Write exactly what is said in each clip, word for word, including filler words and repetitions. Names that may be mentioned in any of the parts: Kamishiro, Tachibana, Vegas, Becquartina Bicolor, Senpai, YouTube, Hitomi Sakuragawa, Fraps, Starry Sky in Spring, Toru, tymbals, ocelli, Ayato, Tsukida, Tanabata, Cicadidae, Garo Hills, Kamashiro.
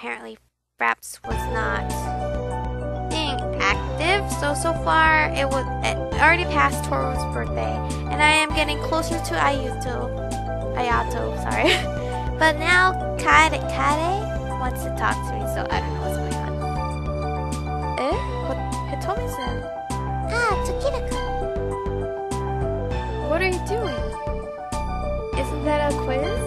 apparently Fraps was not being active. So, so far, it was it already past Toru's birthday, and I am getting closer to Ayato. Ayato, sorry. But now, Kare, Kare wants to talk to me, so I don't know what's going on. Eh? What? Hitomi-san? Ah, Tsukida-kun. What are you doing? Isn't that a quiz?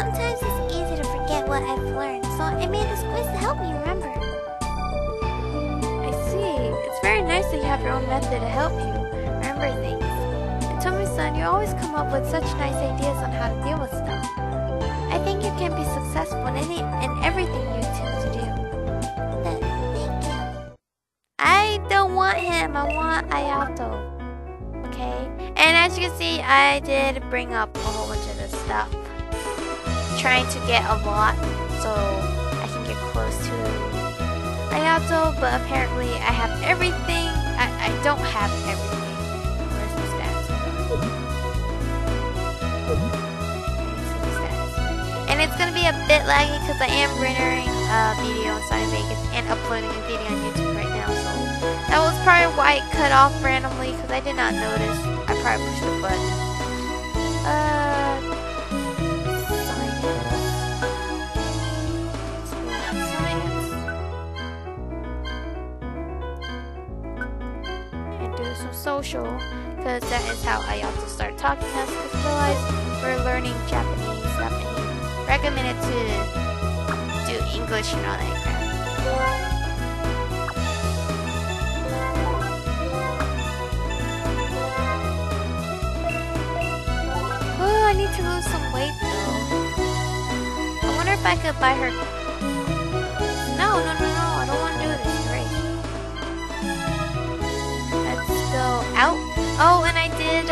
Sometimes it's easy to forget what I've learned, so I made this quiz to help me remember. I see. It's very nice that you have your own method to help you remember things. And Tomi-san, you always come up with such nice ideas on how to deal with stuff. I think you can be successful in, any, in everything you choose to do. But thank you. I don't want him. I want Ayato. Okay? And as you can see, I did bring up a whole bunch of this stuff. Trying to get a lot so I can get close to Ayato, but apparently I have everything. I, I don't have everything. Where's the stats? Where's the stats? And it's gonna be a bit laggy because I am rendering a video inside of Vegas and uploading a video on YouTube right now, so that was probably why it cut off randomly because I did not notice. I probably pushed the button. Uh. Social, because that is how I also start talking to us, because otherwise we're learning Japanese stuff and he recommended to do English and all that crap. Ooh, I need to lose some weight though. I wonder if I could buy her. No, no, no, no, I don't want to do this. Out. Oh, and I did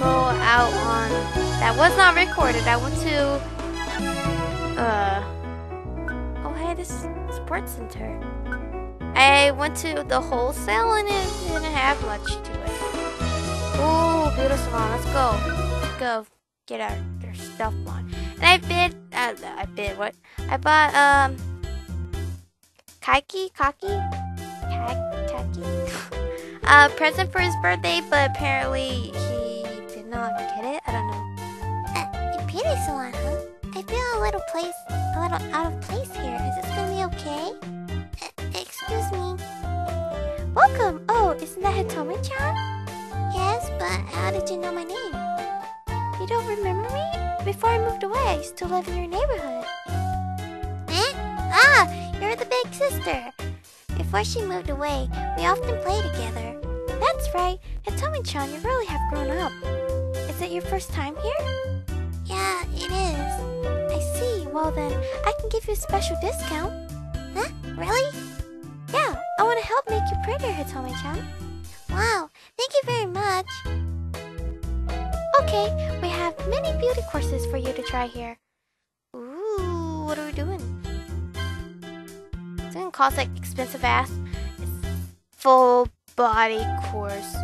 go out on that was not recorded. I went to uh oh hey this sports center. I went to the wholesale and it didn't have much to it. Oh, beautiful salon. Let's go. Let's go get our, our stuff on. And I bid. Uh, I bid what? I bought um Kaiki, Kaki, Kaki. Uh, present for his birthday, but apparently he did not get it. I don't know. Uh, beauty salon, huh? I feel a little place, a little out of place here. Is this gonna be okay? Uh, excuse me. Welcome. Oh, isn't that Hitomi-chan? Yes, but how did you know my name? You don't remember me? Before I moved away, I used to live in your neighborhood. Eh? Ah, you're the big sister. Before she moved away, we often play together. That's right. Hitomi-chan, you really have grown up. Is it your first time here? Yeah, it is. I see. Well then, I can give you a special discount. Huh? Really? Yeah, I want to help make you prettier, Hitomi-chan. Wow, thank you very much. Okay, we have many beauty courses for you to try here. Ooh, what are we doing? It costs like expensive ass. It's full body course.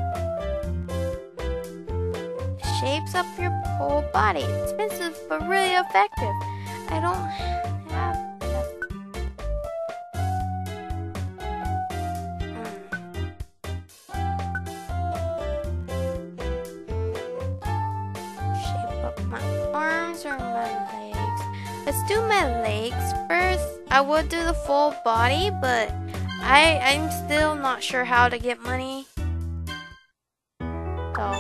Shapes up your whole body. Expensive but really effective. I don't have enough. Mm. Shape up my arms or my legs. Let's do my legs first. I would do the full body, but I, I'm still not sure how to get money. So.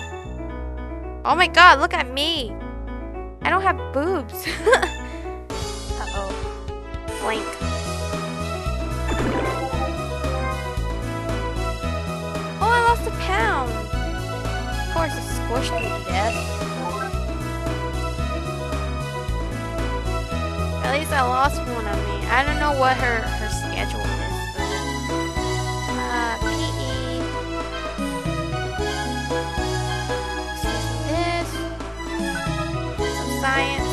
Oh my god, look at me! I don't have boobs! Uh-oh. Blink. Oh, I lost a pound! Of course, it squished me to death. At least I lost one of me. I don't know what her, her schedule is. Uh, P E. This. Some science.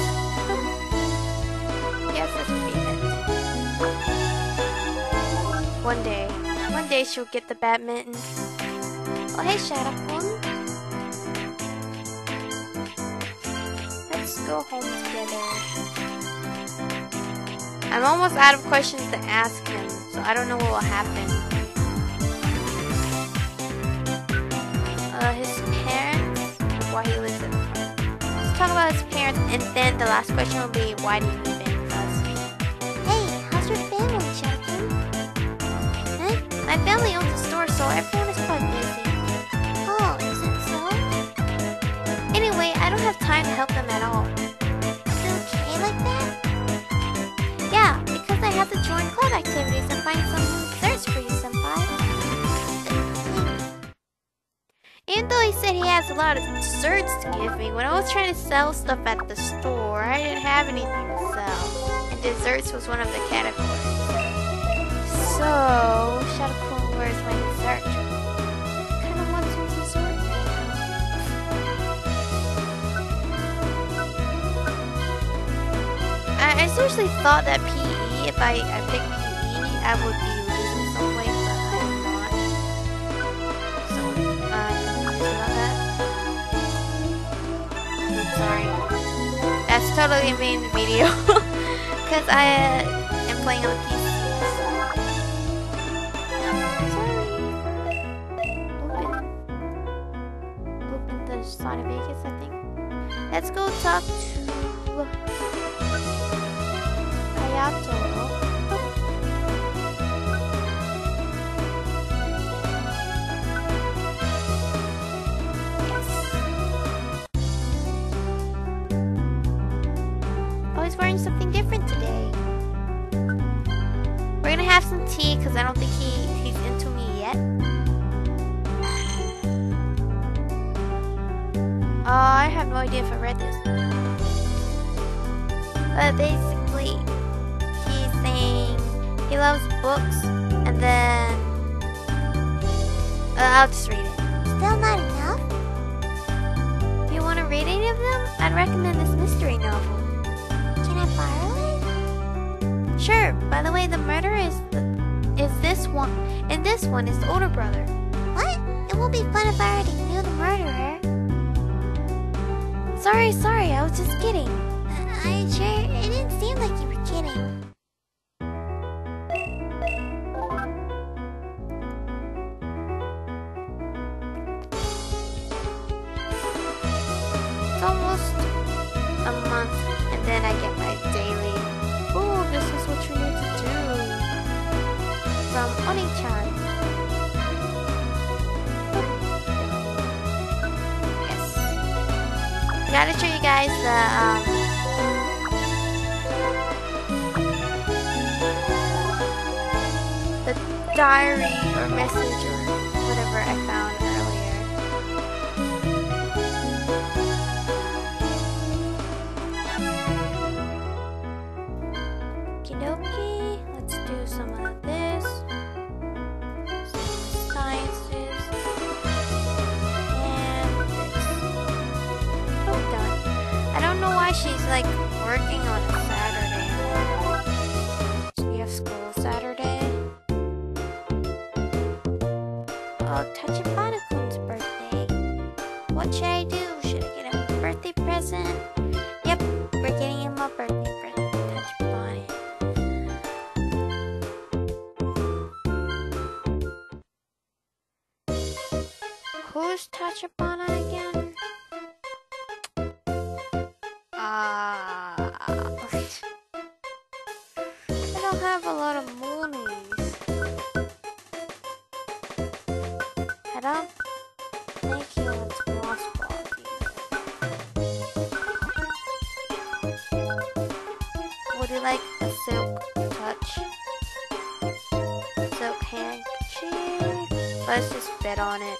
Yes, this would be it. One day. One day she'll get the badminton. Oh, hey, Shadowcon. Let's go home together. I'm almost out of questions to ask him, so I don't know what will happen. Uh, his parents? Why he lives in Let's talk about his parents, and then the last question will be, why did he live in us? Hey, how's your family, Chucky? Huh? My family owns a store, so everyone is quite busy. Oh, is it so? Anyway, I don't have time to help them at all. Is it okay like that? Yeah, because I have to join club activities and find someone who search for you, senpai. Even though he said he has a lot of desserts to give me, when I was trying to sell stuff at the store, I didn't have anything to sell. And desserts was one of the categories. So, Shadow, where's my dessert? I kind of want some dessert. I, I seriously thought that P E, if I, I picked P E, I would be losing some weight, but I'm not. So, uh... Sorry. That's totally made the video. Because I uh, am playing on P C. Sorry. Open. Open the Sonic Vegas, I think. Let's go talk to Hayato. Wearing something different today. We're gonna have some tea because I don't think he, he's into me yet. Oh, I have no idea if I read this. But basically, he's saying he loves books, and then uh, I'll just read it. Still not enough? If you want to read any of them, I'd recommend this mystery novel. Sure. By the way, the murderer is th is this one, and this one is the older brother. What? It won't be fun if I already knew the murderer. Sorry, sorry, I was just kidding. I sure it didn't seem like you were kidding. It's almost a month, and then I get my daily. Oh, this is what you need to do. From Oni-chan. Yes. I gotta show you guys the, um... the diary or message or whatever I found earlier. Okie, let's do some of this, some sciences, and this. Oh, done. I don't know why she's like working on a Saturday. We have school Saturday. Oh, Tachibana-kun's birthday. What should I do? Should I get him a birthday present? Yep, we're getting him a birthday present. Tachibana again. Ah, uh, I don't have a lot of moonies. I don't think he wants Wasp Bobby. Would you like a silk touch? Silk handkerchief. Let's just bet on it.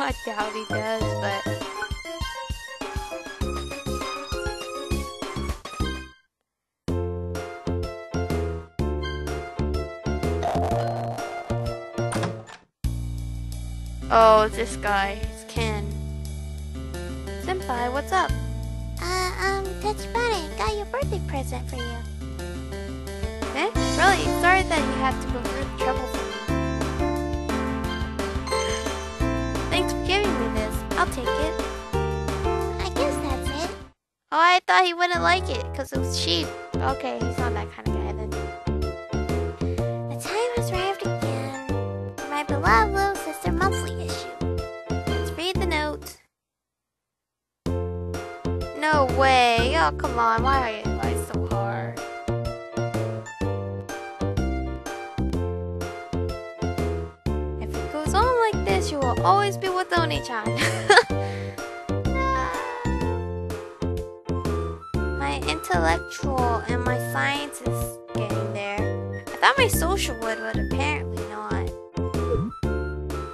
I doubt he does, but oh, this guy, it's Ken. Senpai, what's up? Uh, um, Tachibana got your birthday present for you. Eh? Really? Sorry that you had to go through the trouble for me. Thanks for giving me this. I'll take it. I guess that's it. Oh, I thought he wouldn't like it because it was cheap. Okay, he's not that kind of guy then. The time has arrived again for my beloved little sister monthly issue. Let's read the note. No way. Oh, come on. Why are you? You will always be with Oni-chan. My intellectual and my science is getting there. I thought my social would, but apparently not.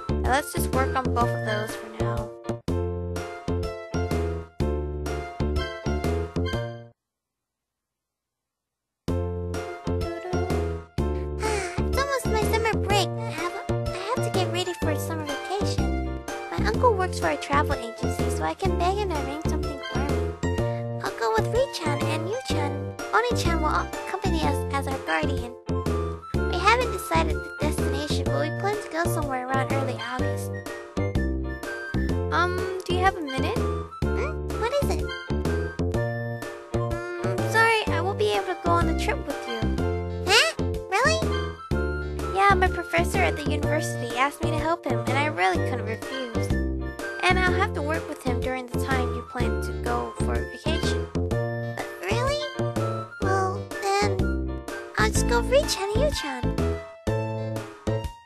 Now let's just work on both of those for now. For a travel agency, so I can beg and arrange something for me. I'll go with Rei-chan and Yu-chan. Oni-chan will accompany us as our guardian. We haven't decided the destination, but we plan to go somewhere around early August. Um, do you have a minute? Hmm? What is it? Mm, sorry, I won't be able to go on the trip with you. Huh? Really? Yeah, my professor at the university asked me to help him, and I really couldn't refuse. And I'll have to work with him during the time you plan to go for vacation. Uh, really? Well, then... I'll just go Rei-chan and Yu-chan.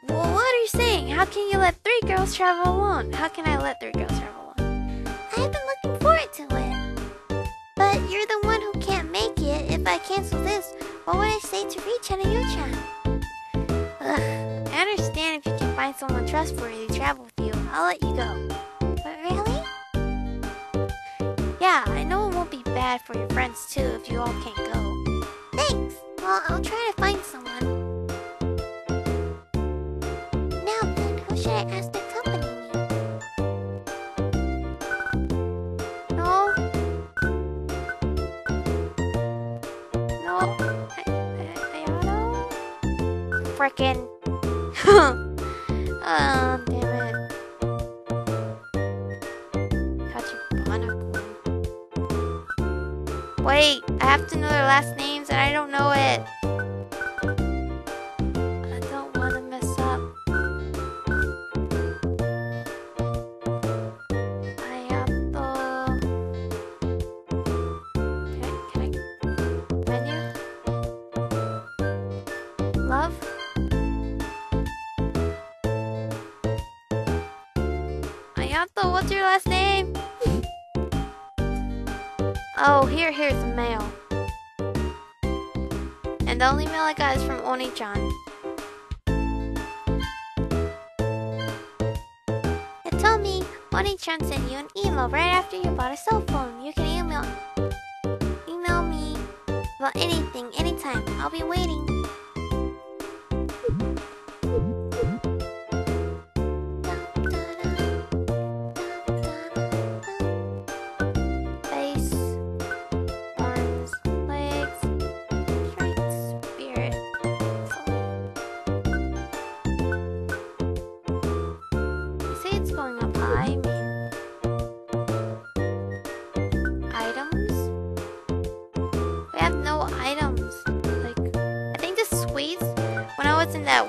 Well, what are you saying? How can you let three girls travel alone? How can I let three girls travel alone? I've been looking forward to it. But you're the one who can't make it. If I cancel this, what would I say to Rei-chan and Yu-chan? Ugh. I understand if you can find someone trustworthy to travel with you. I'll let you go. Yeah, I know it won't be bad for your friends too if you all can't go. Thanks! Well, I'll try to find someone. Now then, who should I ask to accompany me? No. No. I, I, I don't know. Frickin'. um, damn it. Wait, I have to know their last names and I don't know it. I don't want to mess up. I have to... Can I... Can I... Menu? Love? Ayato, what's your last name? Oh, here, here's the mail. And the only mail I got is from Oni-chan. It told me Oni-chan sent you an email right after you bought a cell phone. You can email, email me about anything, anytime. I'll be waiting.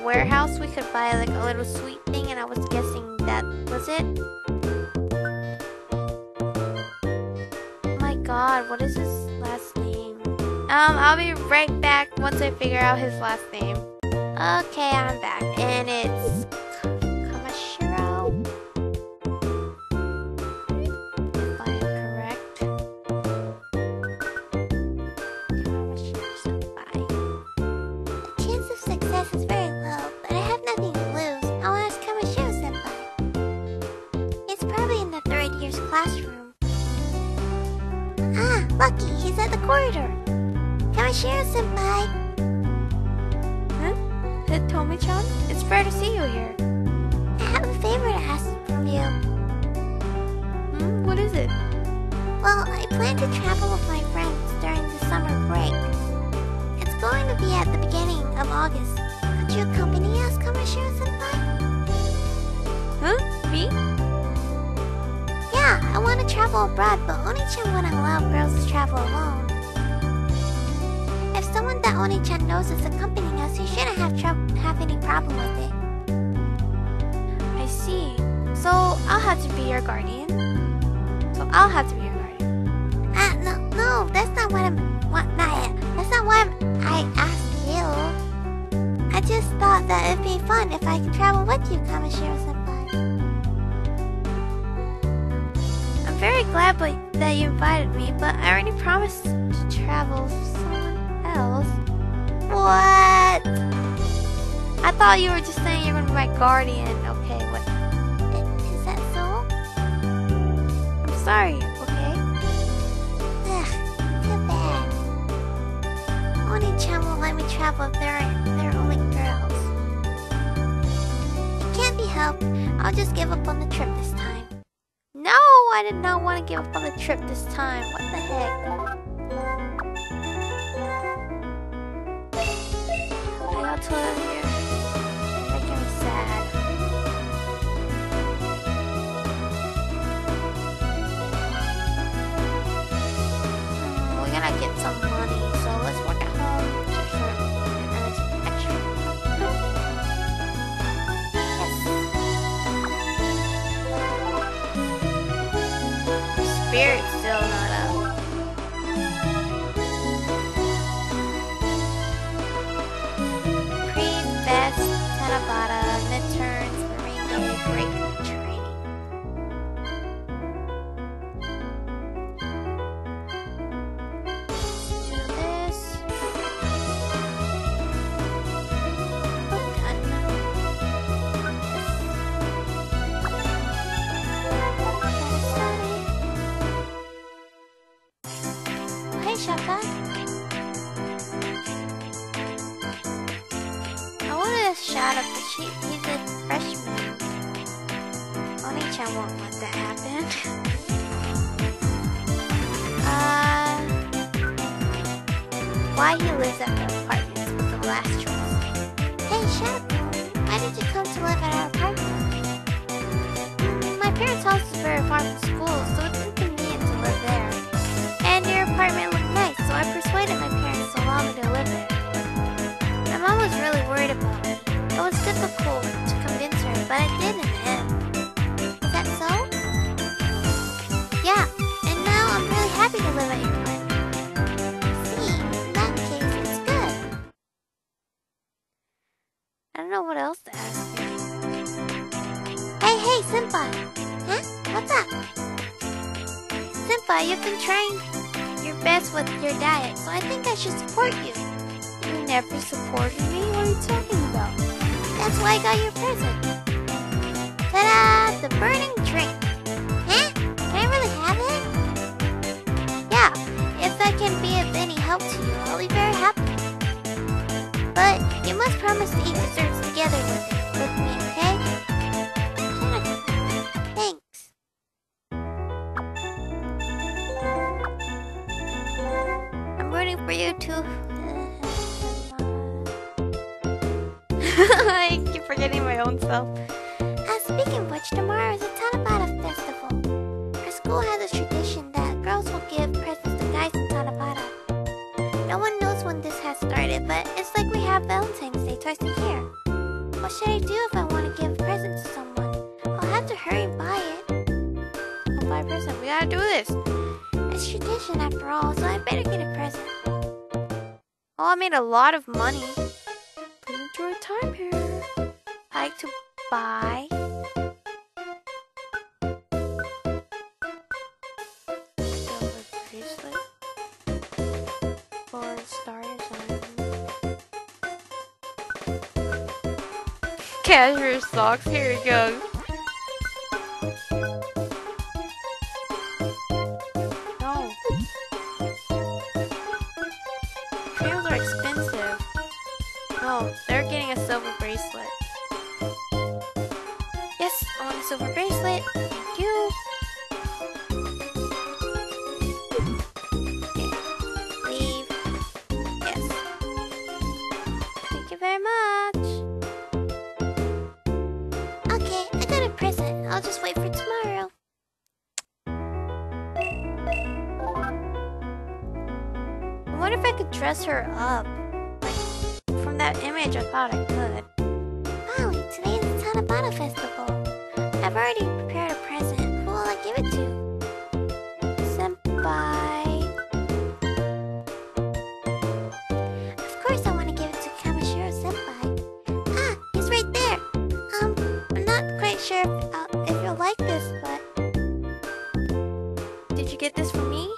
Warehouse, we could buy like a little sweet thing, and I was guessing that was it. My god, what is his last name? Um, I'll be right back once I figure out his last name. Okay, I'm back, and it's Kamashiro. If I am correct, Kamashiro Senpai. The chance of success is very lucky, he's at the corridor. Kamashiro-senpai! Huh? Hitomi-chan? It's fair to see you here. I have a favor to ask from you. Hmm? What is it? Well, I plan to travel with my friends during the summer break. It's going to be at the beginning of August. Could you accompany us, Kamashiro-senpai? Huh? Me? Yeah. Yeah, I want to travel abroad, but Oni-chan wouldn't allow girls to travel alone. If someone that Oni-chan knows is accompanying us, he shouldn't have trouble have any problem with it. I see. So I'll have to be your guardian. So I'll have to be your guardian. Ah, uh, no, no, that's not what I'm. What not? That's not what I'm, I asked you. I just thought that it'd be fun if I could travel with you, Kamishiro-senpai. I'm very glad that you invited me, but I already promised to travel with someone else. What? I thought you were just saying you're gonna be my guardian. Okay, what? Is that so? I'm sorry, okay? Ugh, too bad. Oni-chan won't let me travel if they're, they're only girls. It can't be helped. I'll just give up on the trip this time. No, I did not want to give up on the trip this time. What the heck? I got to here. Get some money, so let's work at home to earn some extra money. Yes. Spirit's still not up. Pre-fest, Tanabata, midterms, marine day, break training. A lot of money. Please enjoy time here. I like to buy. Silver bracelet for Starry Sky. Cashmere socks. Here we go. wonder if I could dress her up. Like, from that image, I thought I could. Molly, today is the Tanabata festival. I've already prepared a present. Who will I give it to? Senpai. Of course I want to give it to Kamishiro Senpai. Ah, he's right there. Um, I'm not quite sure if, uh, if you'll like this, but... Did you get this from me?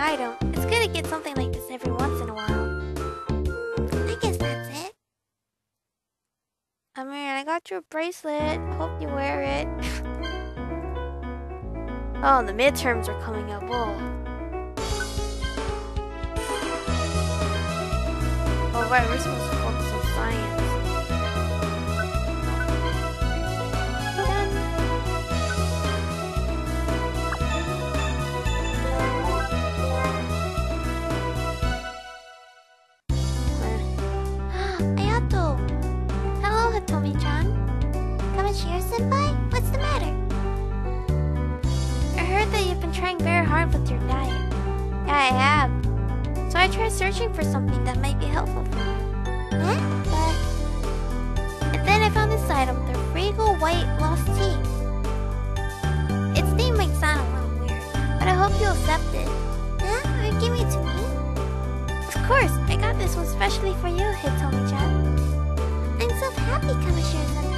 Item. It's good to get something like this every once in a while. I guess that's it. I mean, I got you a bracelet. Hope you wear it. Oh, the midterms are coming up. Oh, oh right, we're supposed to focus on science. Senpai, what's the matter? I heard that you've been trying very hard with your diet. Yeah, I have. So I tried searching for something that might be helpful for you. Huh? But... And then I found this item, the Regal White Lost Tea. Its name might sound a little weird, but I hope you'll accept it. Huh? Will you give it to me? Of course, I got this one specially for you, Hitomi-chan. I'm so happy, Kamishiro-senpai.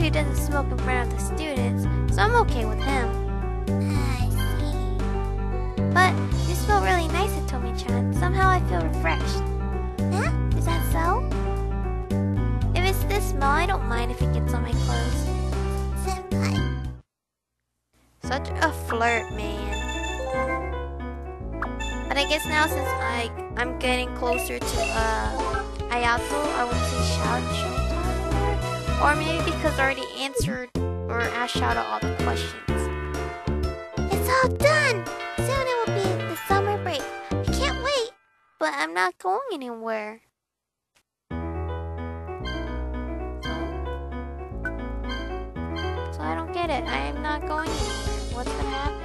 He doesn't smoke in front of the students, so I'm okay with him. I see. But you smell really nice, Hitomi-chan. Somehow I feel refreshed. Huh? Is that so? If it's this smell, I don't mind if it gets on my clothes. Senpai. Such a flirt, man. But I guess now since I, I'm getting closer to uh, Ayato, I would say shout. Or maybe because I already answered or asked Shadow all the questions. It's all done! Soon it will be the summer break. I can't wait! But I'm not going anywhere. So I don't get it. I am not going anywhere. What's gonna happen?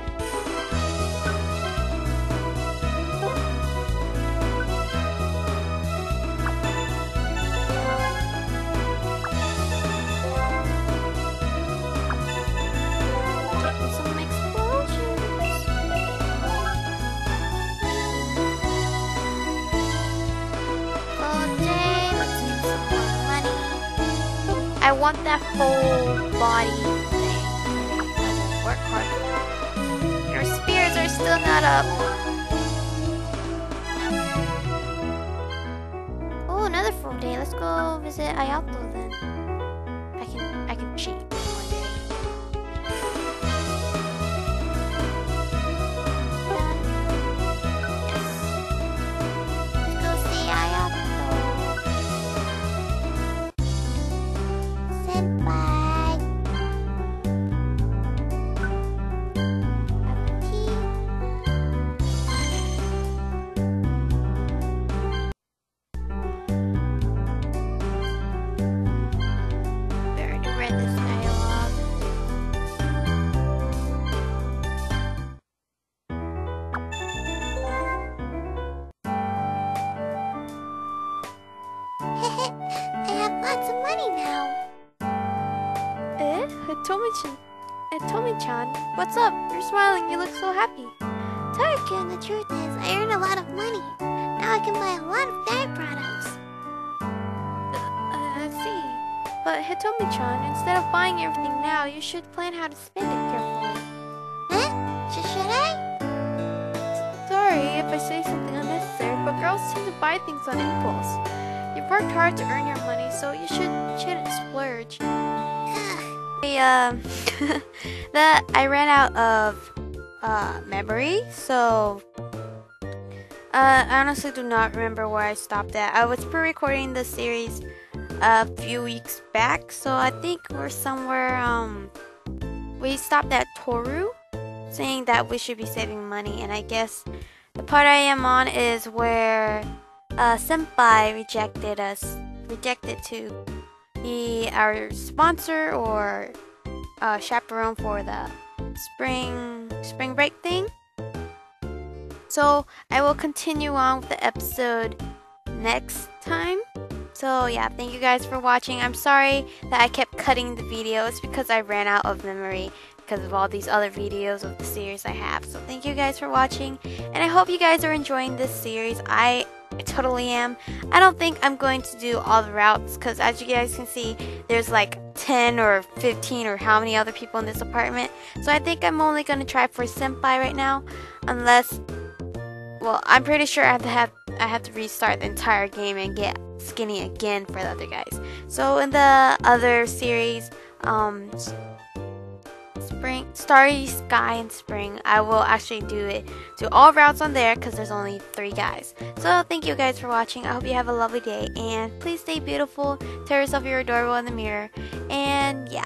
I want that whole body thing. Work hard. Your spears are still not up. Oh, another full day. Let's go visit Ayato then. I can I can cheat. What's up? You're smiling, you look so happy. Taruku, the truth is, I earned a lot of money. Now I can buy a lot of dye products. Uh, I see. But Hitomi-chan, instead of buying everything now, you should plan how to spend it carefully. Huh? Sh- should I? Sorry if I say something unnecessary, but girls tend to buy things on impulse. You've worked hard to earn your money, so you should, shouldn't splurge. Um, that I ran out of uh, memory, so uh, I honestly do not remember where I stopped at. I was pre-recording the series a few weeks back, so I think we're somewhere. Um, we stopped at Toru, saying that we should be saving money, and I guess the part I am on is where uh, Senpai rejected us, rejected to. Be our sponsor or uh, chaperone for the spring spring break thing. So I will continue on with the episode next time. So yeah, thank you guys for watching. I'm sorry that I kept cutting the video. It's because I ran out of memory because of all these other videos of the series I have. So thank you guys for watching, and I hope you guys are enjoying this series. I I totally am. I don't think I'm going to do all the routes because as you guys can see, there's like ten or fifteen or how many other people in this apartment. So I think I'm only going to try for Senpai right now. Unless, well, I'm pretty sure I have to have, I have to restart the entire game and get skinny again for the other guys. So in the other series, um, Spring, Starry Sky in Spring, I will actually do it do all routes on there because there's only three guys. So thank you guys for watching. I hope you have a lovely day, and please stay beautiful. Tear yourself, you're adorable in the mirror, and yeah.